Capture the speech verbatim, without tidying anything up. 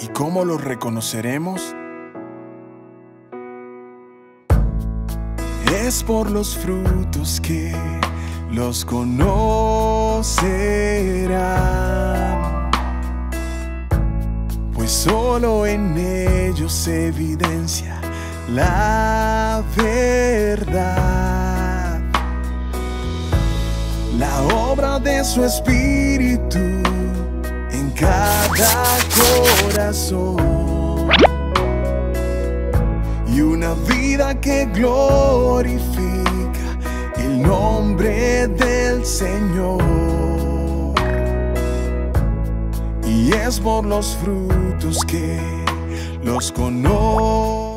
¿Y cómo lo reconoceremos? Es por los frutos que los conocerán, pues solo en ellos se evidencia la verdad. La obra de su espíritu en cada corazón, y una vida que glorifica el nombre del Señor. Y es por los frutos que los conoce.